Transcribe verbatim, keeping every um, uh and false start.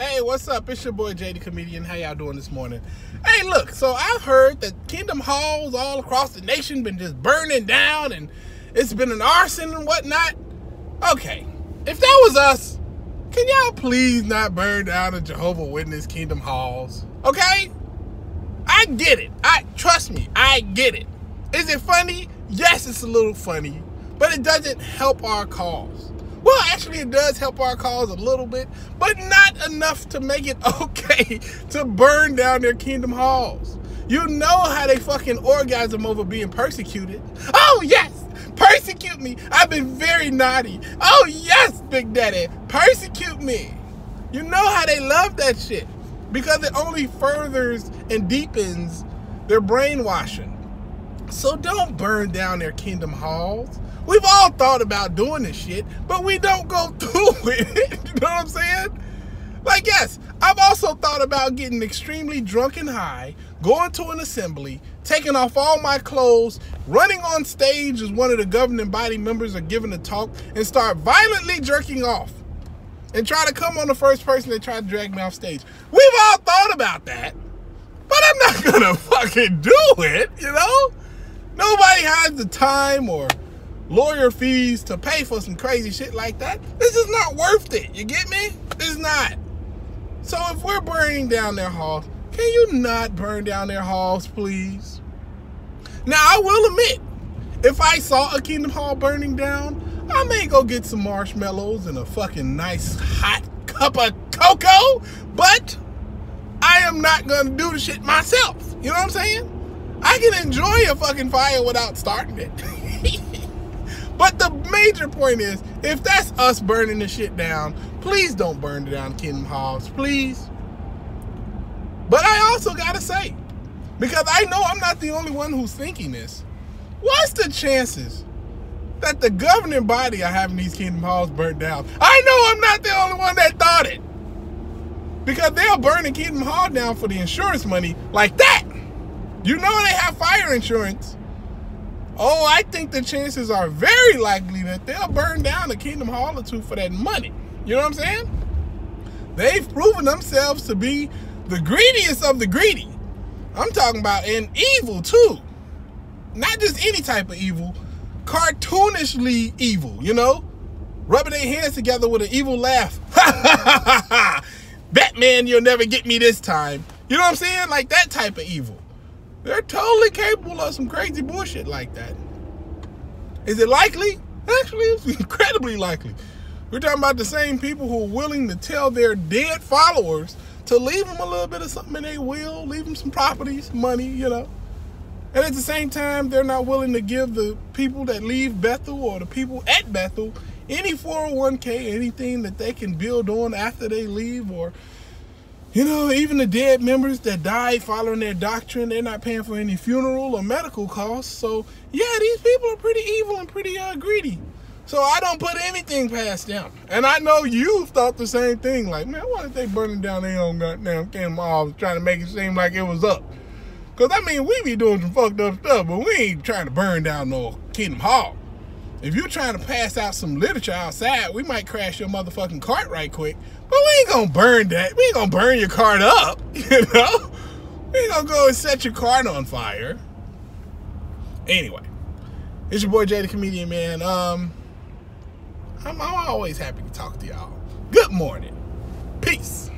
Hey, what's up? It's your boy Jay the Comedian. How y'all doing this morning? Hey, look, so I've heard that Kingdom Halls all across the nation been just burning down and it's been an arson and whatnot. Okay, if that was us, can y'all please not burn down the Jehovah's Witness Kingdom Halls? Okay? I get it. I trust me, I get it. Is it funny? Yes, it's a little funny, but it doesn't help our cause. Well, actually, it does help our cause a little bit, but not enough to make it okay to burn down their Kingdom Halls. You know how they fucking orgasm over being persecuted. Oh, yes, persecute me. I've been very naughty. Oh, yes, Big Daddy, persecute me. You know how they love that shit because it only furthers and deepens their brainwashing. So don't burn down their Kingdom Halls. We've all thought about doing this shit, but we don't go through it. You know what I'm saying? Like, yes, I've also thought about getting extremely drunk and high, going to an assembly, taking off all my clothes, running on stage as one of the governing body members are giving a talk, and start violently jerking off and try to come on the first person that tried to drag me off stage. We've all thought about that, but I'm not gonna fucking do it, you know? Nobody has the time or lawyer fees to pay for some crazy shit like that. This is not worth it. You get me? It's not. So if we're burning down their halls, can you not burn down their halls, please? Now, I will admit, if I saw a Kingdom Hall burning down, I may go get some marshmallows and a fucking nice hot cup of cocoa, but I am not gonna do the shit myself. You know what I'm saying? I can enjoy a fucking fire without starting it. But the major point is, if that's us burning the shit down, please don't burn down Kingdom Halls, please. But I also gotta say, because I know I'm not the only one who's thinking this, what's the chances that the governing body are having these Kingdom Halls burnt down? I know I'm not the only one that thought it. Because they'll burn the Kingdom Hall down for the insurance money like that. You know they have fire insurance. Oh, I think the chances are very likely that they'll burn down a Kingdom Hall or two for that money. You know what I'm saying? They've proven themselves to be the greediest of the greedy. I'm talking about in evil too. Not just any type of evil, cartoonishly evil, you know? Rubbing their hands together with an evil laugh. Batman, you'll never get me this time. You know what I'm saying? Like that type of evil. They're totally capable of some crazy bullshit like that. Is it likely? Actually, it's incredibly likely. We're talking about the same people who are willing to tell their dead followers to leave them a little bit of something in their will, leave them some properties, money, you know. And at the same time, they're not willing to give the people that leave Bethel or the people at Bethel any four oh one K, anything that they can build on after they leave, or you know, even the dead members that died following their doctrine, they're not paying for any funeral or medical costs. So, yeah, these people are pretty evil and pretty uh, greedy. So I don't put anything past them. And I know you've thought the same thing. Like, man, why did they burning down their own goddamn Kingdom Halls trying to make it seem like it was up? Because, I mean, we be doing some fucked up stuff, but we ain't trying to burn down no Kingdom Hall. If you're trying to pass out some literature outside, we might crash your motherfucking cart right quick. But we ain't gonna burn that. We ain't gonna burn your cart up, you know? We ain't gonna go and set your cart on fire. Anyway, it's your boy Jay the Comedian, man. Um, I'm, I'm always happy to talk to y'all. Good morning. Peace.